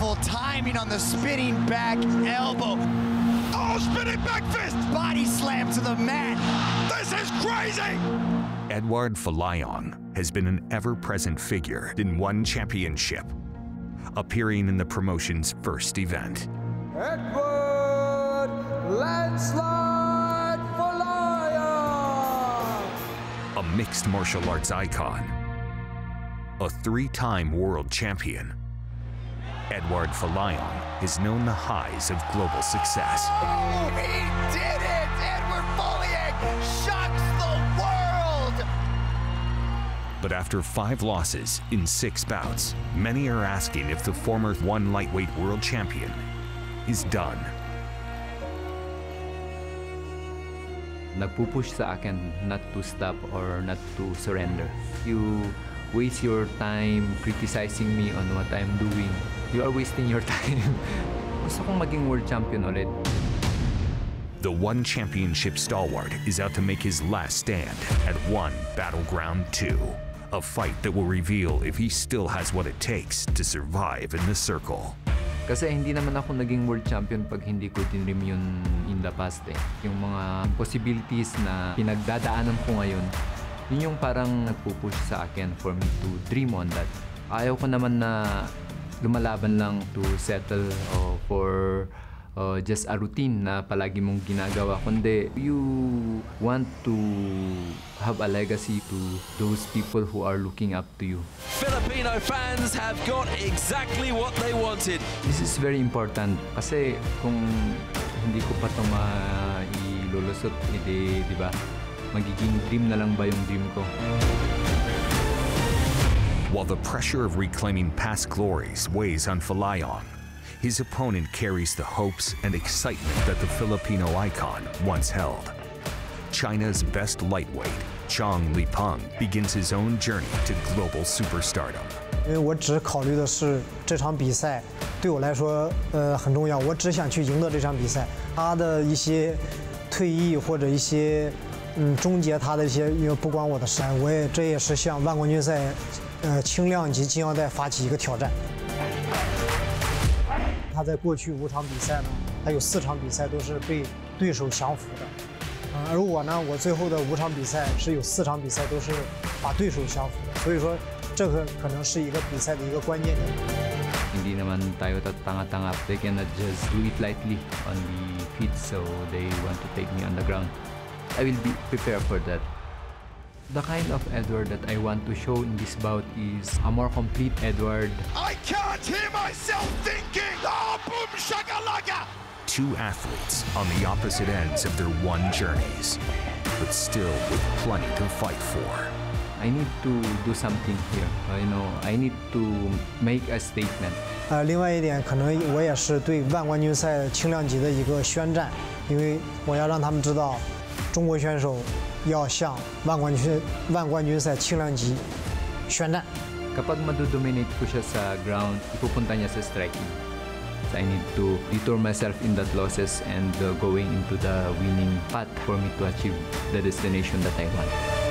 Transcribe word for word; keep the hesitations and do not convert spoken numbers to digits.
Beautiful timing on the spinning back elbow. Oh, spinning back fist! Body slam to the mat. This is crazy! Eduard Folayang has been an ever-present figure in ONE Championship, appearing in the promotion's first event. Eduard Landslide Folayang! A mixed martial arts icon, a three-time world champion, Eduard Folayang has known the highs of global success. Oh, he did it! Eduard Folayang shocks the world! But after five losses in six bouts, many are asking if the former ONE lightweight world champion is done. Nagpupush sa akin not to stop or not to surrender. You waste your time criticizing me on what I'm doing. You are wasting your time. Gusto kong maging world champion ulit. The ONE Championship stalwart is out to make his last stand at ONE Battleground two, a fight that will reveal if he still has what it takes to survive in the circle. Kasi hindi naman ako naging world champion pag hindi ko tinrim yun in the past eh. Yung mga possibilities na pinagdadaanan ko ngayon, yun yung parang nagpupush sa akin for me to dream on that. Ayaw ko naman na lumalaban lang to settle uh, for uh, just a routine na palagi mong ginagawa. Kundi you want to have a legacy to those people who are looking up to you. Filipino fans have got exactly what they wanted. This is very important kasi kung hindi ko pa ito mailulusot, hindi, di ba? Magiging dream na lang ba yung dream ko? While the pressure of reclaiming past glories weighs on Folayang, his opponent carries the hopes and excitement that the Filipino icon once held. China's best lightweight, Zhang Lipeng, begins his own journey to global superstardom. 因为我只考虑的是这场比赛对我来说呃很重要，我只想去赢得这场比赛。他的一些退役或者一些 嗯，终结他的一些，因为不关我的事，我也这也是向万冠军赛，呃，轻量级金腰带发起一个挑战。他在过去五场比赛呢，他有四场比赛都是被对手降服的，嗯，而我呢，我最后的五场比赛是有四场比赛都是把对手降服的，所以说这个可能是一个比赛的一个关键点。 Hindi naman tayo tatanga-tanga. They cannot just do it lightly on the feet, so they want to take me on the ground. I will be prepared for that. The kind of Eduard that I want to show in this bout is a more complete Eduard. I can't hear myself thinking! Oh, boom, shakalaka! Two athletes on the opposite ends of their ONE journeys, but still with plenty to fight for. I need to do something here. You know, I need to make a statement. 呃，另外一点，可能我也是对万冠军赛轻量级的一个宣战，因为我要让他们知道。 中国选手要向万冠军万冠军赛轻量级宣战。Kapag madodominate ko siya sa ground, ipupunta niya sa striking. So I need to detour myself in that losses and uh, going into the winning path for me to achieve the destination that I want.